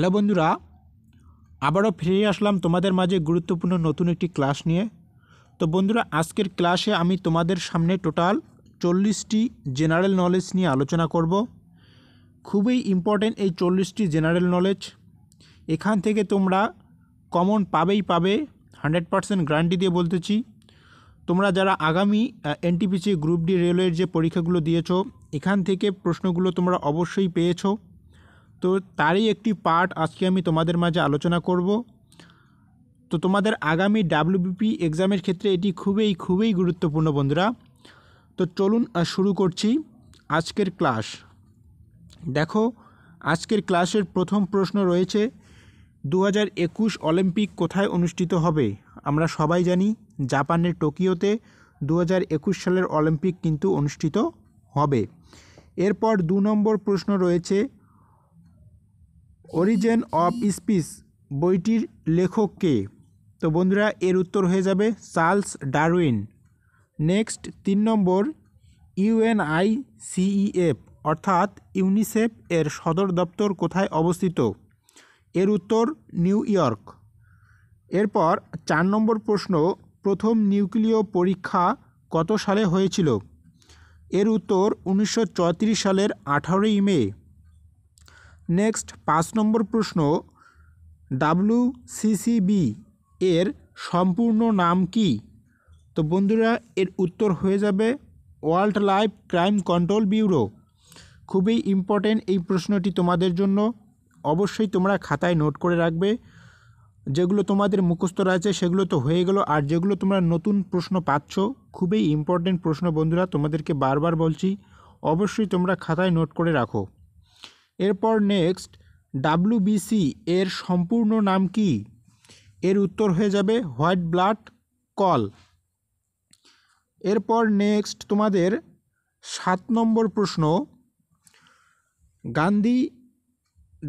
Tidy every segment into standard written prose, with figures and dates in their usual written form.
Hello बंधुरा आबारो फिरे आसलाम तुम्हादेर माझे गुरुत्वपूर्ण नतून एकटी क्लास निये। तो बंधुरा आजकेर क्लासे आमी तुम्हादेर सामने टोटाल 40टी जेनारेल नलेज निये आलोचना करब। खूबई इम्पर्टेंट 40टी जेनारेल नलेज, एखान थेके तोमरा कमन पाबेई पाबे, 100% ग्यारंटी दिये बोलतेछि। तोमरा जारा आगामी एनटीपीसी ग्रुप डी रेलवेर जे परीक्षागुलो दियेछो एखान थेके प्रश्नगुलो तोमरा अवश्यई पेयेछो। तो तारी एकटी पार्ट आज के आमी तोमादेर माझे आलोचना करब। तो तोमादेर आगामी डब्ल्यूबीपी एग्जामेर क्षेत्रे एटी खूबई खूबई गुरुत्वपूर्ण बंधुरा। तो चलुन शुरू करछि आजकेर क्लास। देखो आजकेर क्लासेर प्रथम प्रश्न रयेछे 2021 ओलिम्पिक कोथाय अनुष्ठित हबे। आमरा सबाई जानी जापानेर टोकियोते 2021 सालेर ओलिम्पिक किन्तु अनुष्ठित हबे। एरपर 2 नम्बर प्रश्न रयेछे ओरिजिन अफ स्पीच बोईटिर लेखक के। तो बंधुरा एर उत्तर हो जाबे Charles Darwin. Next 3 number UNICEF अर्थात यूनिसेफ एर सदर दफ्तर कोथाय अवस्थित। एर उत्तर निউইয়র্ক। एरपर 4 नम्बर प्रश्न प्रथम निउक्लियो परीक्षा कत साले हयेछिलो। एर उत्तर 1934 सालेर 18 मे। नेक्स्ट 5 नम्बर प्रश्न WCCB एर सम्पूर्ण नाम की। तो बंधुरा एर उत्तर हो जाबे world life crime control bureau. खूब ही इम्पोर्टेंट ये प्रश्नटी तुम्हादेर जन्य अवश्य तुम्हारा खाताय नोट करे राखबे। जेगुलो तुम्हादेर मुखस्थ रयेछे सेगुलो तो हो गेलो, आर जेगुलो तुम्हारा नतून प्रश्न पाच्छो खूब ही इम्पोर्टेंट प्रश्न बंधुरा तुम्हादेरके बार बार बोलछि अवश्य तुम्हारा खाताय नोट करे राखो। एरपर नेक्स्ट WBC एर सम्पूर्ण नाम की। एर उत्तर हो जाबे ह्वाइट ब्लाड कल। एरपर नेक्स्ट तुम्हादेर 7 नम्बर प्रश्न गांधी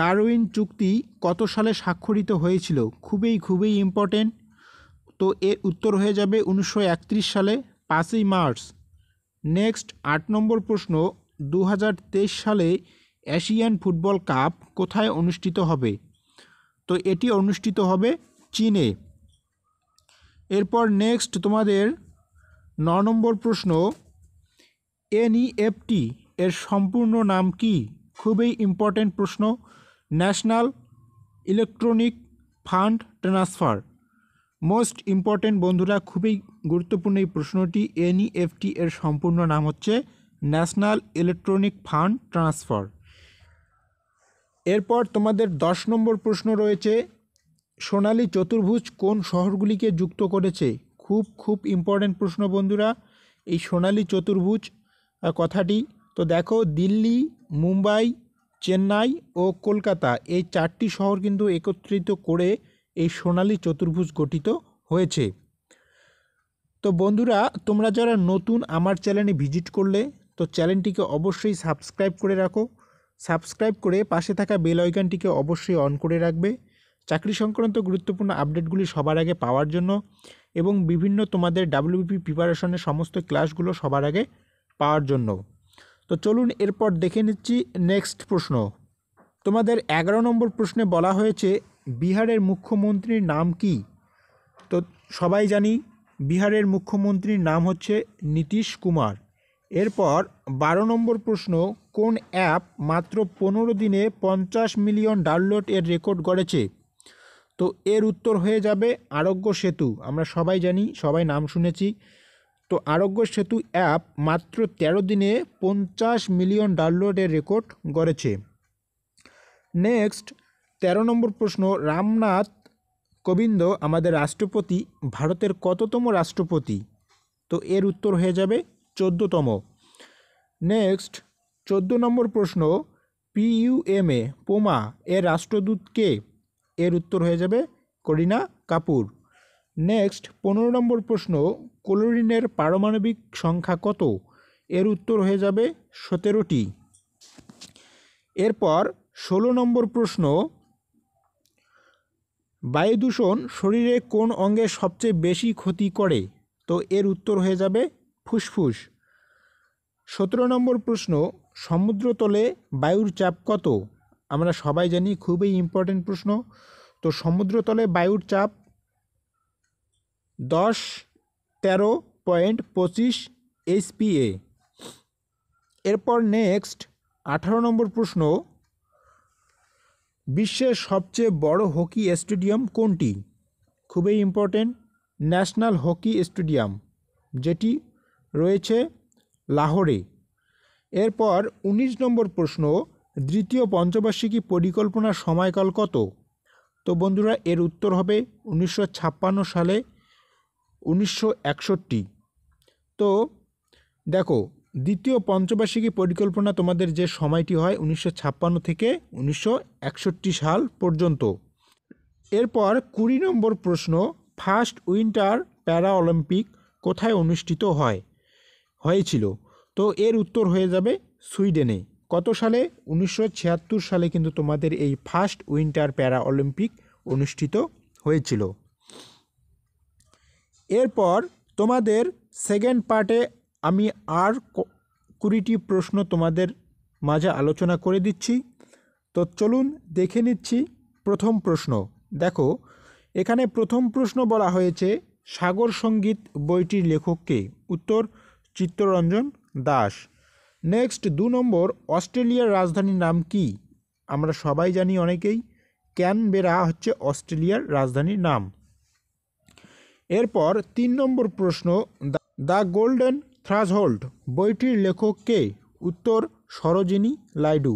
डार्विन चुक्ति कत साले स्वाक्षरित हयेछिलो। खूबई खूबई इम्पर्टेंट। तो एर उत्तर हो जाबे 1931 साले 5 मार्च। नेक्स्ट 8 नम्बर प्रश्न 2023 साले एशियन फुटबल कप कोथाय अनुष्ठित हबे। तो एटी अनुष्ठित हबे चीने। एरपर नेक्स्ट तुम्हादेर 9 नम्बर प्रश्न NFT एर सम्पूर्ण नाम की। खूबई इम्पर्टेंट प्रश्न national electronic fund transfer. Most important बंधुरा खूबई गुरुत्वपूर्ण प्रश्नटी NFT एर सम्पूर्ण नाम हच्छे नैशनल इलेक्ट्रॉनिक फंड ट्रांसफार। एरपर तुम्हादेर 10 नम्बर प्रश्न रयेछे सोनाली चतुर्भुज कोन शहरगुलिके जुक्त करेछे। खूब खूब इम्पर्टेंट प्रश्न बंधुरा ये सोनाली चतुर्भुज कथाटी। तो देखो दिल्ली, मुम्बई, चेन्नई और कलकाता ये 4टी शहर किन्तु एकत्रित करे ये सोनाली चतुर्भुज गठित हयेछे। तो बंधुरा तोमरा जारा नतून आमार चैनेले भिजिट करले तो चैनेलटिके अवश्यई सबस्क्राइब करे राखो। सबस्क्राइब करे पाशे थाका बेल आइकनटिके अवश्य अन करे राखबे चाकरी संक्रांत गुरुत्वपूर्ण आपडेटगुली सबार आगे पावार जन्य एबं विभिन्न तोमादेर डब्ल्यूबीपी प्रिपारेशनेर समस्त क्लासगुलो सबार आगे पावार जन्य। तो चलुन एरपर देखे निच्छि नेक्स्ट प्रश्न तोमादेर 11 नम्बर प्रश्ने बला हयेछे बिहारेर मुख्यमंत्रीर नाम कि। तो सबाई जानी बिहारेर मुख्यमंत्रीर नाम हच्छे नीतीश कुमार। एरपर 12 नम्बर प्रश्न कोन ऐप मात्र 15 दिने 50 मिलियन डाउनलोड एर रेकर्ड गड़ेछे। तो एर उत्तर हो जाबे आरोग्य सेतु। आमरा सबाई जानी सबाई नाम शुनेछि। तो आरोग्य सेतु ऐप मात्र 13 दिने 50 मिलियन डाउनलोड एर रेकर्ड गड़ेछे। नेक्स्ट 13 नम्बर प्रश्न रामनाथ कोविंद आमादेर राष्ट्रपति भारतेर कततम राष्ट्रपति। तो एर उत्तर हो जाबे 14तम। नेक्स्ट 14 नम्बर प्रश्न PUMA एर राष्ट्रदूत के। एर उत्तर हो जाबे करीना कपूर। नेक्स्ट 15 नम्बर प्रश्न क्लोरिनेर पारमाणविक संख्या कत। एर उत्तर हो जाबे 17टी। एरपर 16 नम्बर प्रश्न वायु दूषण शरीरे कोन अंगे सबचेये बेशी क्षति करे। तो एर उत्तर हो जाबे फुसफुस। 17 नम्बर प्रश्न समुद्रतले वायुर चाप कत। আমরা সবাই জানি খুবই ইম্পর্টেন্ট প্রশ্ন। তো সমুদ্রতলে বায়ুর চাপ 10-13.25 HPA। এরপর নেক্সট 18 নম্বর প্রশ্ন, বিশ্বের সবচেয়ে বড় হকি স্টেডিয়াম কোনটি? খুবই ইম্পর্টেন্ট, ন্যাশনাল হকি স্টেডিয়াম, যেটি রয়েছে লাহোরে। এরপর 19 নম্বর প্রশ্ন, দ্বিতীয় পঞ্চবার্ষিকী পরিকল্পনার সময়কাল কত? তো বন্ধুরা এর উত্তর হবে 1956 সালে 1961। তো দেখো দ্বিতীয় পঞ্চবার্ষিকী পরিকল্পনা তোমাদের যে সময়টি হয় 1956 থেকে 1961 সাল পর্যন্ত। এরপর 20 নম্বর প্রশ্ন, ফার্স্ট উইন্টার প্যারা অলিম্পিক কোথায় অনুষ্ঠিত হয়েছিল? তো এর উত্তর হয়ে যাবে সুইডেনে। কত সালে? 1976 সালে কিন্তু তোমাদের এই ফার্স্ট উইন্টার প্যারা অলিম্পিক অনুষ্ঠিত হয়েছিল। এরপর তোমাদের সেকেন্ড পার্টে আমি আর 20টি প্রশ্ন তোমাদের মাঝে আলোচনা করে দিচ্ছি। তো চলুন দেখে নিচ্ছি প্রথম প্রশ্ন। দেখো এখানে প্রথম প্রশ্ন বলা হয়েছে সাগর সঙ্গীত বইটির লেখককে? উত্তর চিত্তরঞ্জন দাস। নেক্সট 2 নম্বর, অস্ট্রেলিয়ার রাজধানীর নাম কি? আমরা সবাই জানি অনেকেই, ক্যানবেরা হচ্ছে অস্ট্রেলিয়ার রাজধানীর নাম। এরপর 3 নম্বর প্রশ্ন, দ্য গোল্ডেন থ্রাশহোল্ড বইটির লেখককে? উত্তর সরোজিনী লাইডু।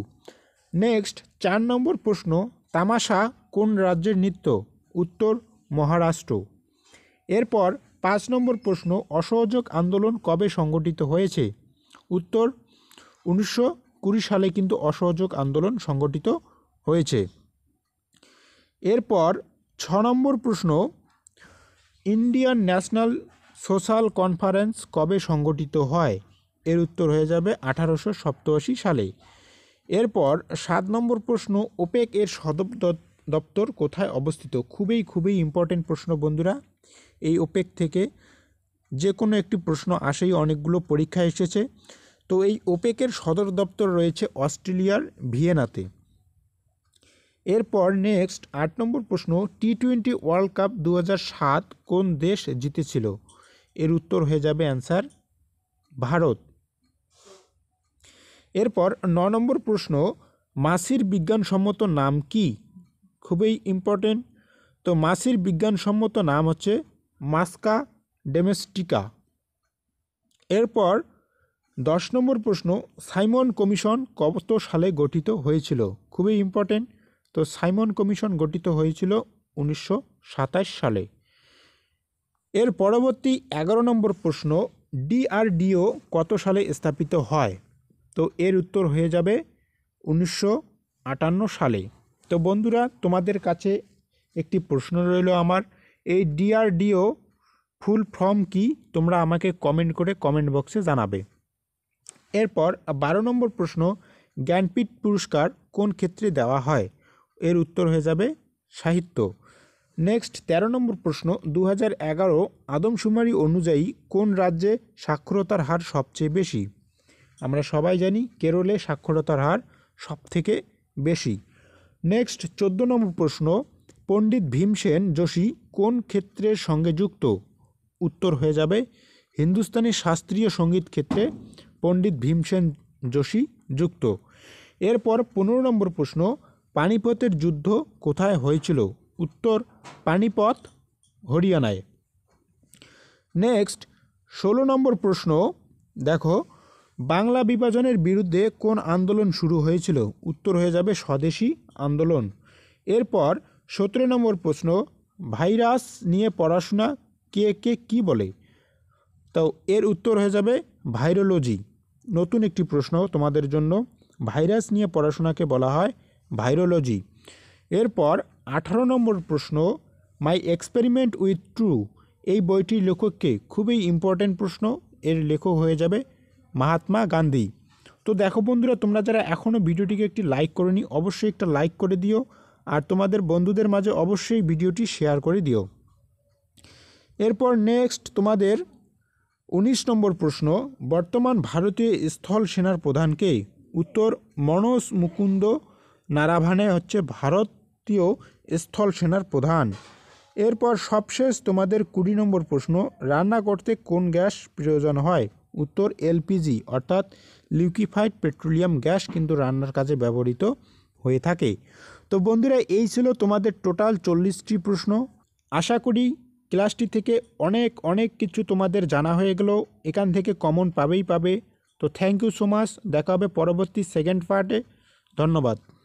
নেক্সট 4 নম্বর প্রশ্ন, তামাশা কোন রাজ্যের নৃত্য? উত্তর মহারাষ্ট্র। এরপর 5 নম্বর প্রশ্ন, অসহযোগ আন্দোলন কবে সংগঠিত হয়েছে? উত্তর 1920 সালে কিন্তু অসহযোগ আন্দোলন সংগঠিত হয়েছে। এরপর 6 নম্বর প্রশ্ন, ইন্ডিয়ান ন্যাশনাল সোশ্যাল কনফারেন্স কবে সংগঠিত হয়? এর উত্তর হয়ে যাবে 1887 সালে। এরপর 7 নম্বর প্রশ্ন, ওপেক এর সদর দপ্তর কোথায় অবস্থিত? খুবই ইম্পর্টেন্ট প্রশ্ন বন্ধুরা। এই ওপেক থেকে যে কোনো একটি প্রশ্ন আসেই, অনেকগুলো পরীক্ষা এসেছে। তো এই ওপেকের সদর দপ্তর রয়েছে অস্ট্রেলিয়ার ভিয়েনাতে। এরপর নেক্সট 8 নম্বর প্রশ্ন, টি20 ওয়ার্ল্ড কাপ 2007 কোন দেশ জিতেছিল? এর উত্তর হয়ে যাবে অ্যান্সার ভারত। এরপর 9 নম্বর প্রশ্ন, মাছির বিজ্ঞানসম্মত নাম কি? খুবই ইম্পর্টেন্ট। তো মাছির বিজ্ঞানসম্মত নাম হচ্ছে মাস্কা ডোমেস্টিকা। এরপর 10 নম্বর প্রশ্ন, সাইমন কমিশন কত সালে গঠিত হয়েছিল? খুবই ইম্পর্টেন্ট। তো সাইমন কমিশন গঠিত হয়েছিল 1927 সালে। এর পরবর্তী 11 নম্বর প্রশ্ন, ডিআরডিও কত সালে স্থাপিত হয়? তো এর উত্তর হয়ে যাবে 1958 সালে। তো বন্ধুরা তোমাদের কাছে একটি প্রশ্ন রইল আমার, এই ডিআরডিও ফুল ফর্ম কি? তোমরা আমাকে কমেন্ট করে কমেন্ট বক্সে জানাবে। এরপর 12 নম্বর প্রশ্ন, জ্ঞানপীঠ পুরস্কার কোন ক্ষেত্রে দেওয়া হয়? এর উত্তর হয়ে যাবে সাহিত্য। নেক্সট 13 নম্বর প্রশ্ন, 2011 আদমশুমারি অনুযায়ী কোন রাজ্যে সাক্ষরতার হার সবচেয়ে বেশি? আমরা সবাই জানি কেরলে সাক্ষরতার হার সবথেকে বেশি। নেক্সট 14 নম্বর প্রশ্ন, পণ্ডিত ভীমসেন যোশী কোন ক্ষেত্রের সঙ্গে যুক্ত? উত্তর হয়ে যাবে হিন্দুস্তানি শাস্ত্রীয় সঙ্গীত ক্ষেত্রে পণ্ডিত ভীমসেন যোশী যুক্ত। এরপর 15 নম্বর প্রশ্ন, পানিপতের যুদ্ধ কোথায় হয়েছিল? উত্তর পানিপত, হরিয়ানায়। নেক্সট 16 নম্বর প্রশ্ন, দেখো বাংলা বিভাজনের বিরুদ্ধে কোন আন্দোলন শুরু হয়েছিল? উত্তর হয়ে যাবে স্বদেশী আন্দোলন। এরপর 17 নম্বর প্রশ্ন, ভাইরাস নিয়ে পড়াশোনা কে কে কি বলে? তো এর উত্তর হয়ে যাবে ভাইরোলজি। নতুন একটি প্রশ্ন তোমাদের জন্য, ভাইরাস নিয়ে পড়াশোনাকে বলা হয় ভাইরোলজি। এরপর 18 নম্বর প্রশ্ন, মাই এক্সপেরিমেন্ট উইথ ট্রু এই বইটির লেখককে? খুবই ইম্পর্টেন্ট প্রশ্ন, এর লেখক হয়ে যাবে মহাত্মা গান্ধী। তো দেখো বন্ধুরা তোমরা যারা এখনও ভিডিওটিকে একটি লাইক করোনি, অবশ্যই একটা লাইক করে দিও, আর তোমাদের বন্ধুদের মাঝে অবশ্যই ভিডিওটি শেয়ার করে দিও। এরপর নেক্সট তোমাদের 19 নম্বর প্রশ্ন, বর্তমান ভারতীয় স্থল সেনার প্রধানকে? উত্তর মনোজ মুকুন্দ नाराभाने हच्छे भारतीय स्थल सेनार प्रधान। एरपर सबशेष तुम्हादेर 20 नम्बर प्रश्न, रान्ना करते कोन गैस प्रयोजन हय? उत्तर एलपीजी अर्थात लिक्विफाइड पेट्रोलियम गैस किन्तु रान्नार काजे व्यवहृत हये थाके। तो बंधुरा एई छिलो तुम्हादेर टोटाल 40टी प्रश्न। आशा करी क्लासटी थेके अनेक अनेक किछु तुम्हादेर जाना हये गेलो, एखान थेके कमन पाबेई पाबे। तो थैंक यू सो माच, देखा होबे परवर्ती सेकेंड पार्टे। धन्यवाद।